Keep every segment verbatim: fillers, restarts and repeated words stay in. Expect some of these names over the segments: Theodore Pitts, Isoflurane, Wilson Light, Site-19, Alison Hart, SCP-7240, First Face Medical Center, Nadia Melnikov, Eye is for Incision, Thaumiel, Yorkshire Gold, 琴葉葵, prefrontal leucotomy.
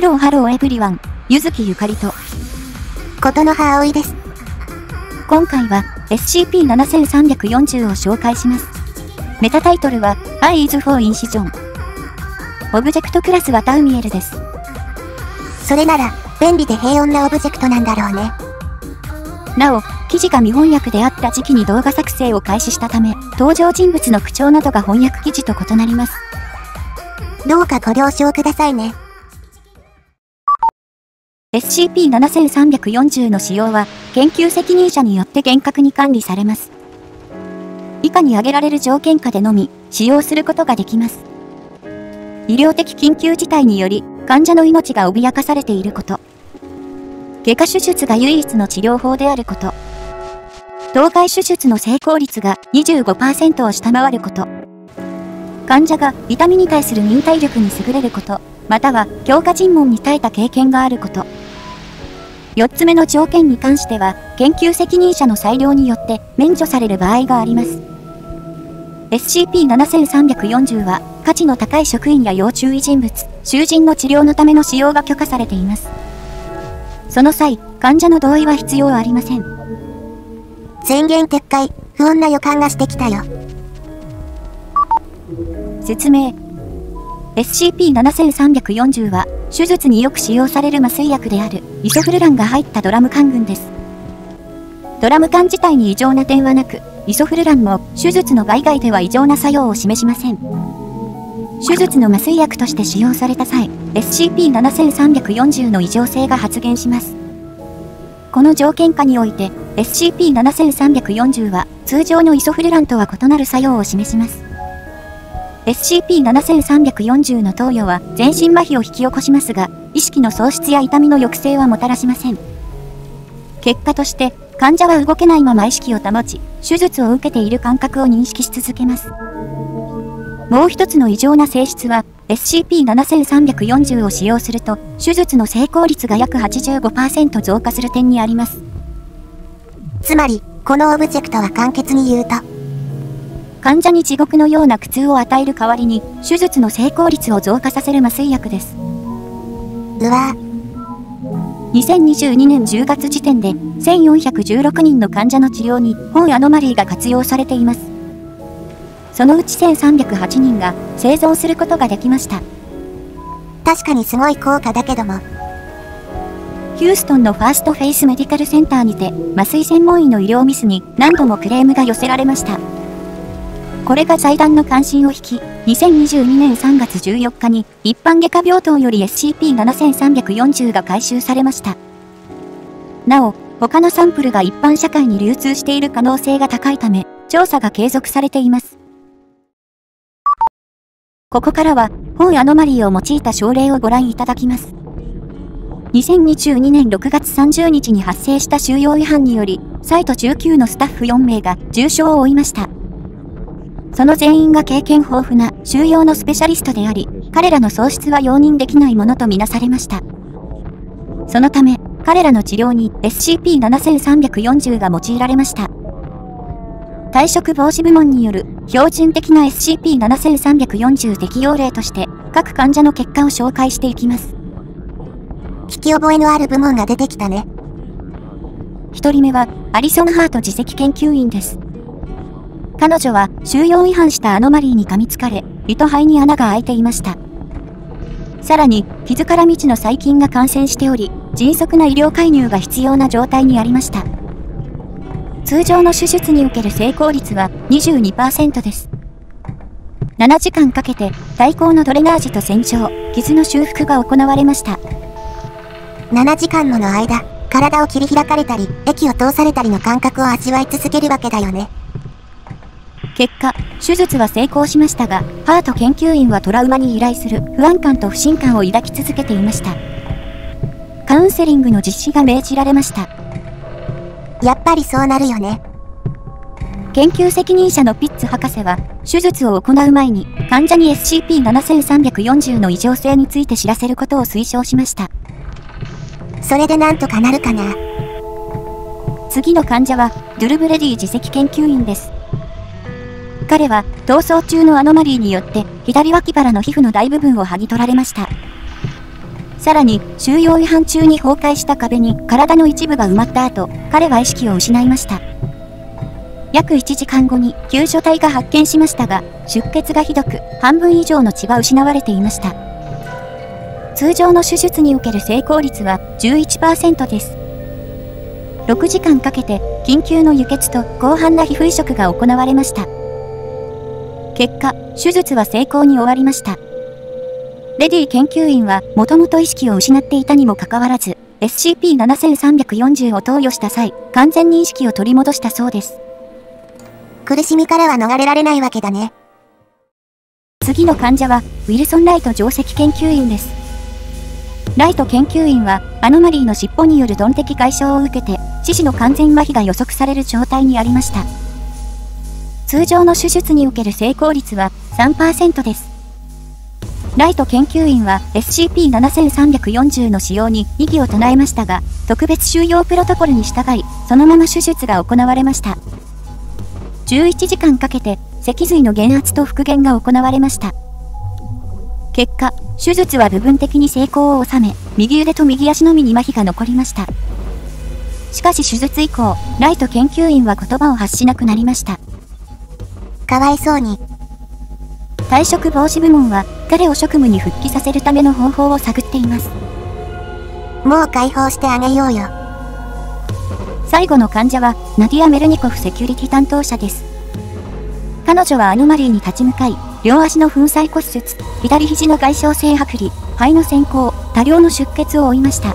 ハローハローエブリワン、柚木ゆかりとことの葉葵です。今回は エスシーピーななせんさんびゃくよんじゅう を紹介します。メタタイトルは Eye is for Incision。オブジェクトクラスはタウミエルです。それなら便利で平穏なオブジェクトなんだろうね。なお、記事が未翻訳であった時期に動画作成を開始したため、登場人物の口調などが翻訳記事と異なります。どうかご了承くださいね。エスシーピーななせんさんびゃくよんじゅう の使用は、研究責任者によって厳格に管理されます。以下に挙げられる条件下でのみ、使用することができます。医療的緊急事態により、患者の命が脅かされていること。外科手術が唯一の治療法であること。当該手術の成功率が にじゅうごパーセント を下回ること。患者が痛みに対する忍耐力に優れること、または強化尋問に耐えた経験があること。よっつめの条件に関しては、研究責任者の裁量によって免除される場合があります。エスシーピーななせんさんびゃくよんじゅう は、価値の高い職員や要注意人物、囚人の治療のための使用が許可されています。その際、患者の同意は必要ありません。宣言撤回、不穏な予感がしてきたよ。説明。エスシーピーななせんさんびゃくよんじゅう は、手術によく使用される麻酔薬である、イソフルランが入ったドラム缶群です。ドラム缶自体に異常な点はなく、イソフルランも手術の外外では異常な作用を示しません。手術の麻酔薬として使用された際、エスシーピーななせんさんびゃくよんじゅう の異常性が発現します。この条件下において、エスシーピーななせんさんびゃくよんじゅう は通常のイソフルランとは異なる作用を示します。エスシーピーななせんさんびゃくよんじゅう の投与は全身麻痺を引き起こしますが、意識の喪失や痛みの抑制はもたらしません。結果として、患者は動けないまま意識を保ち、手術を受けている感覚を認識し続けます。もう一つの異常な性質は、エスシーピーななせんさんびゃくよんじゅう を使用すると、手術の成功率が約 はちじゅうごパーセント 増加する点にあります。つまり、このオブジェクトは簡潔に言うと、患者に地獄のような苦痛を与える代わりに、手術の成功率を増加させる麻酔薬です。うわぁ。にせんにじゅうにねんじゅうがつ時点でせんよんひゃくじゅうろくにんの患者の治療に本アノマリーが活用されています。そのうちせんさんびゃくはちにんが生存することができました。確かにすごい効果だけども。ヒューストンのファーストフェイスメディカルセンターにて麻酔専門医の医療ミスに何度もクレームが寄せられました。これが財団の関心を引き、にせんにじゅうにねんさんがつじゅうよっかに一般外科病棟より エスシーピーななせんさんびゃくよんじゅう が回収されました。なお、他のサンプルが一般社会に流通している可能性が高いため、調査が継続されています。ここからは、本アノマリーを用いた症例をご覧いただきます。にせんにじゅうにねんろくがつさんじゅうにちに発生した収容違反により、サイトじゅうきゅうのスタッフよんめいが重傷を負いました。その全員が経験豊富な収容のスペシャリストであり、彼らの喪失は容認できないものとみなされました。そのため、彼らの治療に エスシーピーななせんさんびゃくよんじゅう が用いられました。退職防止部門による標準的な エスシーピーななせんさんびゃくよんじゅう 適用例として、各患者の結果を紹介していきます。聞き覚えのある部門が出てきたね。ひとりめは、アリソン・ハート次席研究員です。彼女は収容違反したアノマリーに噛みつかれ、胃と肺に穴が開いていました。さらに、傷から未知の細菌が感染しており、迅速な医療介入が必要な状態にありました。通常の手術における成功率は にじゅうにパーセント です。ななじかんかけて、体腔のドレナージと洗浄、傷の修復が行われました。ななじかんもの間、体を切り開かれたり、液を通されたりの感覚を味わい続けるわけだよね。結果、手術は成功しましたが、ハート研究員はトラウマに由来する不安感と不信感を抱き続けていました。カウンセリングの実施が命じられました。やっぱりそうなるよね。研究責任者のピッツ博士は、手術を行う前に患者に エスシーピーななせんさんびゃくよんじゅう の異常性について知らせることを推奨しました。それでなんとかなるかな。次の患者は、ドゥルブレディ次席研究員です。彼は、逃走中のアノマリーによって、左脇腹の皮膚の大部分を剥ぎ取られました。さらに、収容違反中に崩壊した壁に体の一部が埋まった後、彼は意識を失いました。約いちじかんごに救助隊が発見しましたが、出血がひどく、半分以上の血が失われていました。通常の手術における成功率は じゅういちパーセント です。ろくじかんかけて、緊急の輸血と広範な皮膚移植が行われました。結果、手術は成功に終わりました。レディ研究員は、もともと意識を失っていたにもかかわらず、エスシーピーななせんさんびゃくよんじゅう を投与した際、完全に意識を取り戻したそうです。苦しみからは逃れられないわけだね。次の患者は、ウィルソン・ライト上席研究員です。ライト研究員は、アノマリーの尻尾による鈍的外傷を受けて、四肢の完全麻痺が予測される状態にありました。通常の手術における成功率は さんパーセント です。ライト研究員は エスシーピーななせんさんびゃくよんじゅう の使用に異議を唱えましたが、特別収容プロトコルに従い、そのまま手術が行われました。じゅういちじかんかけて、脊髄の減圧と復元が行われました。結果、手術は部分的に成功を収め、右腕と右足のみに麻痺が残りました。しかし手術以降、ライト研究員は言葉を発しなくなりました。かわいそうに。退職防止部門は、彼を職務に復帰させるための方法を探っています。もう解放してあげようよ。最後の患者は、ナディア・メルニコフセキュリティ担当者です。彼女はアノマリーに立ち向かい、両足の粉砕骨折、左肘の外傷性剥離、肺の閃光、多量の出血を負いました。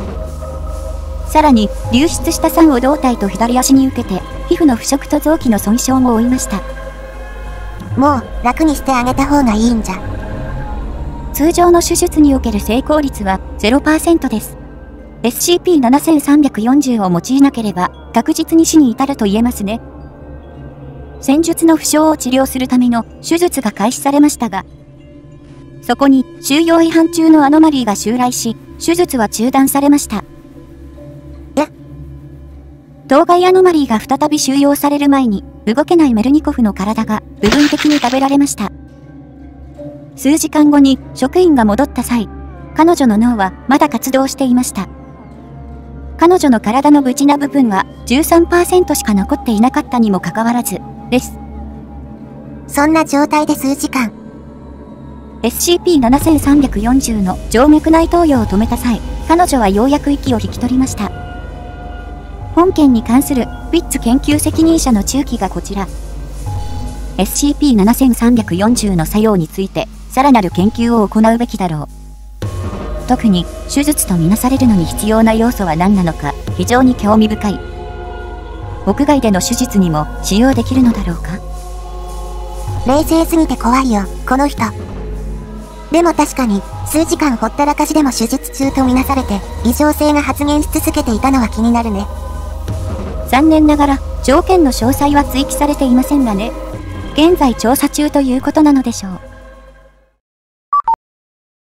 さらに、流出した酸を胴体と左足に受けて、皮膚の腐食と臓器の損傷も負いました。もう、楽にしてあげた方がいいんじゃ。通常の手術における成功率は ゼロパーセント です。エスシーピーななせんさんびゃくよんじゅう を用いなければ、確実に死に至ると言えますね。戦術の負傷を治療するための手術が開始されましたが、そこに収容違反中のアノマリーが襲来し、手術は中断されました。当該アノマリーが再び収容される前に、動けないメルニコフの体が部分的に食べられました。数時間後に職員が戻った際、彼女の脳はまだ活動していました。彼女の体の無事な部分は じゅうさんパーセント しか残っていなかったにもかかわらず、です。そんな状態で数時間。エスシーピーななせんさんびゃくよんじゅう の静脈内投与を止めた際、彼女はようやく息を引き取りました。本件に関するフィッツ研究責任者の注記がこちら。エスシーピーななせんさんびゃくよんじゅう の作用について、さらなる研究を行うべきだろう。特に、手術とみなされるのに必要な要素は何なのか、非常に興味深い。屋外での手術にも使用できるのだろうか。冷静すぎて怖いよ、この人。でも確かに、数時間ほったらかしでも手術中とみなされて、異常性が発現し続けていたのは気になるね。残念ながら、条件の詳細は追記されていませんがね。現在調査中ということなのでしょう。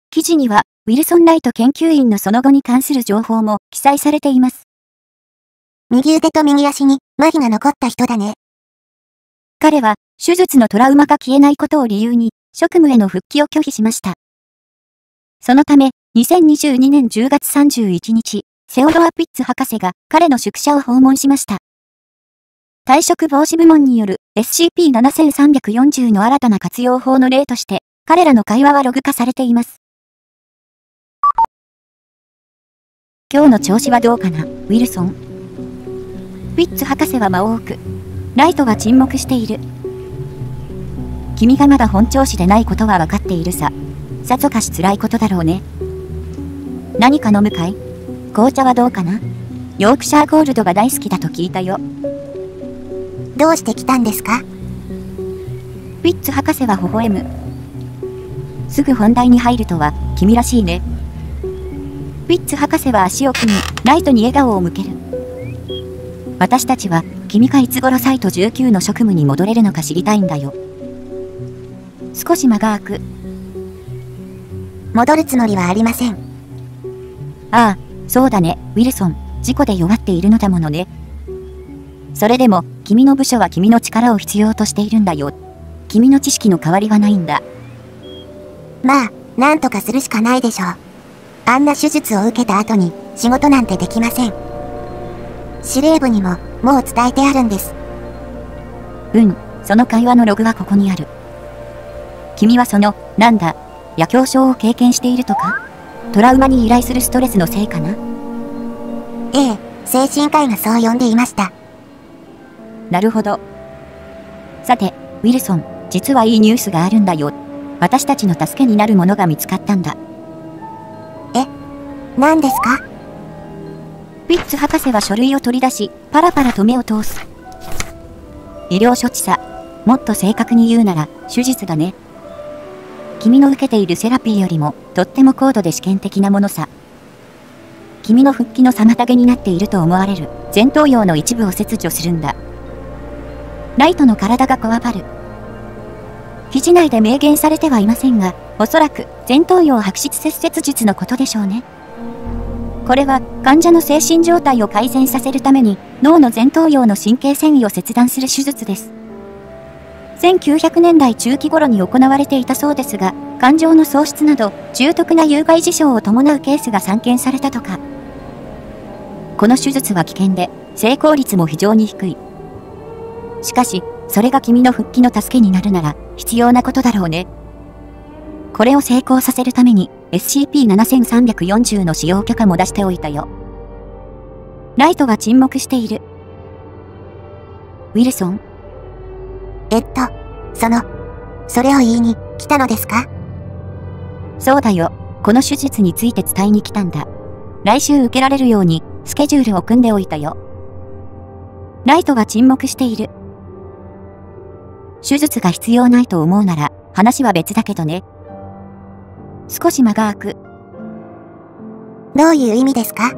記事には、ウィルソン・ライト研究員のその後に関する情報も記載されています。右腕と右足に麻痺が残った人だね。彼は、手術のトラウマが消えないことを理由に、職務への復帰を拒否しました。そのため、にせんにじゅうにねんじゅうがつさんじゅういちにち、セオドア・ピッツ博士が彼の宿舎を訪問しました。退職防止部門による エスシーピーななせんさんびゃくよんじゅう の新たな活用法の例として、彼らの会話はログ化されています。今日の調子はどうかな、ウィルソン。ピッツ博士は間を置く。ライトは沈黙している。君がまだ本調子でないことは分かっているさ。さぞかし辛いことだろうね。何か飲むかい？紅茶はどうかな？ヨークシャーゴールドが大好きだと聞いたよ。どうして来たんですか？フィッツ博士は微笑む。すぐ本題に入るとは、君らしいね。フィッツ博士は足を組み、ライトに笑顔を向ける。私たちは、君がいつ頃サイトじゅうきゅうの職務に戻れるのか知りたいんだよ。少し間が空く。戻るつもりはありません。ああ。そうだね、ウィルソン。事故で弱っているのだものね。それでも、君の部署は君の力を必要としているんだよ。君の知識の代わりはないんだ。まあ、なんとかするしかないでしょう。あんな手術を受けた後に仕事なんてできません。司令部にももう伝えてあるんです。うん、その会話のログはここにある。君はその、なんだ、夜恐症を経験しているとか？トラウマに依頼するストレスのせいかな？ええ、精神科医がそう呼んでいました。なるほど。さて、ウィルソン、実はいいニュースがあるんだよ。私たちの助けになるものが見つかったんだ。え、何ですか？フィッツ博士は書類を取り出し、パラパラと目を通す。医療処置さ。もっと正確に言うなら、手術だね。君の受けているセラピーよりも、とっても高度で試験的なものさ。君の復帰の妨げになっていると思われる、前頭葉の一部を切除するんだ。ライトの体がこわばる。記事内で明言されてはいませんが、おそらく前頭葉白質切切術のことでしょうね。これは患者の精神状態を改善させるために脳の前頭葉の神経線維を切断する手術です。せんきゅうひゃくねんだい中期頃に行われていたそうですが、感情の喪失など重篤な有害事象を伴うケースが散見されたとか。この手術は危険で、成功率も非常に低い。しかし、それが君の復帰の助けになるなら、必要なことだろうね。これを成功させるために、エスシーピーななせんさんびゃくよんじゅう の使用許可も出しておいたよ。ライトは沈黙している。ウィルソン？えっと、その、それを言いに来たのですか？そうだよ。この手術について伝えに来たんだ。来週受けられるように、スケジュールを組んでおいたよ。ライトは沈黙している。手術が必要ないと思うなら、話は別だけどね。少し間が空く。どういう意味ですか？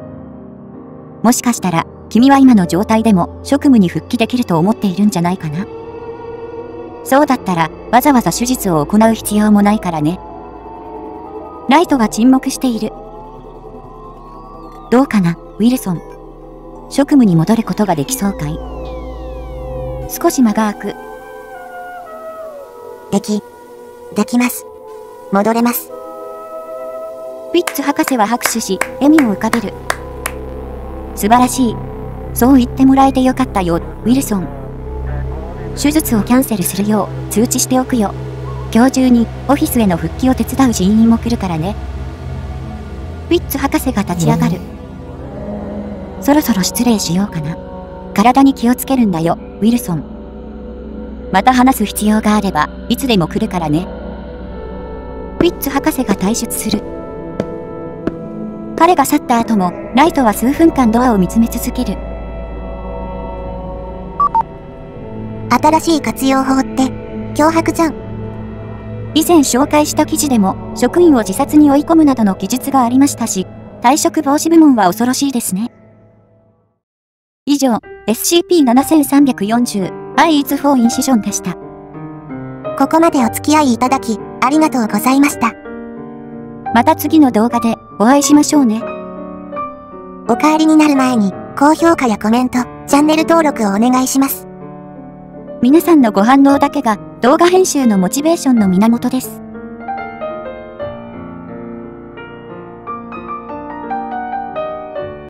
もしかしたら、君は今の状態でも職務に復帰できると思っているんじゃないかな。そうだったら、わざわざ手術を行う必要もないからね。ライトは沈黙している。どうかな、ウィルソン。職務に戻ることができそうかい？少し間が空く。でき、できます。戻れます。フィッツ博士は拍手し、笑みを浮かべる。素晴らしい。そう言ってもらえてよかったよ、ウィルソン。手術をキャンセルするよう通知しておくよ。今日中にオフィスへの復帰を手伝う人員も来るからね。フィッツ博士が立ち上がる。そろそろ失礼しようかな。体に気をつけるんだよ、ウィルソン。また話す必要があれば、いつでも来るからね。フィッツ博士が退出する。彼が去った後も、ライトは数分間ドアを見つめ続ける。新しい活用法って、脅迫じゃん。以前紹介した記事でも、職員を自殺に追い込むなどの記述がありましたし、退職防止部門は恐ろしいですね。以上、エスシーピーななせんさんびゃくよんじゅう。I is for incision でした。ここまでお付き合いいただき、ありがとうございました。また次の動画でお会いしましょうね。お帰りになる前に、高評価やコメント、チャンネル登録をお願いします。皆さんのご反応だけが動画編集のモチベーションの源です。